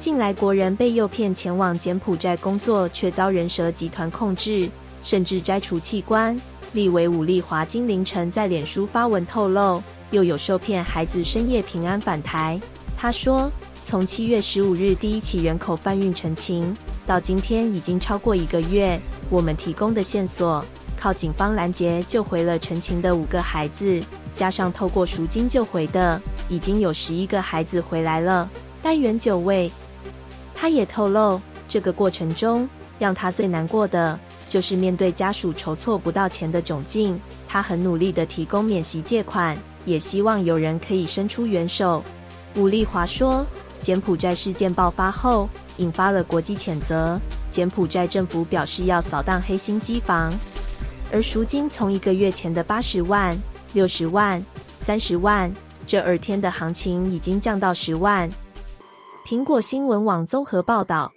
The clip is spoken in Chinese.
近来国人被诱骗前往柬埔寨工作，却遭人蛇集团控制，甚至摘除器官。立委伍丽华今凌晨在脸书发文透露，又有受骗孩子深夜平安返台。她说，从7月15日第一起人口贩运成擒到今天已经超过1个月，我们提供的线索。 靠警方拦截救回了成擒的5个孩子，加上透过赎金救回的，已经有11个孩子回来了，单元9位。他也透露，这个过程中让他最难过的就是面对家属筹措不到钱的窘境，他很努力地提供免息借款，也希望有人可以伸出援手。伍丽华说，柬埔寨事件爆发后，引发了国际谴责，柬埔寨政府表示要扫荡黑心机房。 而赎金从1个月前的80万、60万、30万，这2天的行情已经降到10万。苹果新闻网综合报道。